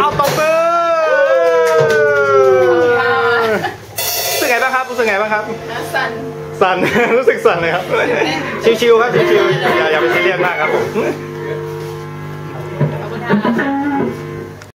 เอาตบมือรู้สึกไงบ้างครับรู้สึกไงบ้างครับสั่นสั่นรู้สึกสั่นเลยครับชิวๆครับชิวๆอย่าไปซีเรียสมากครับผม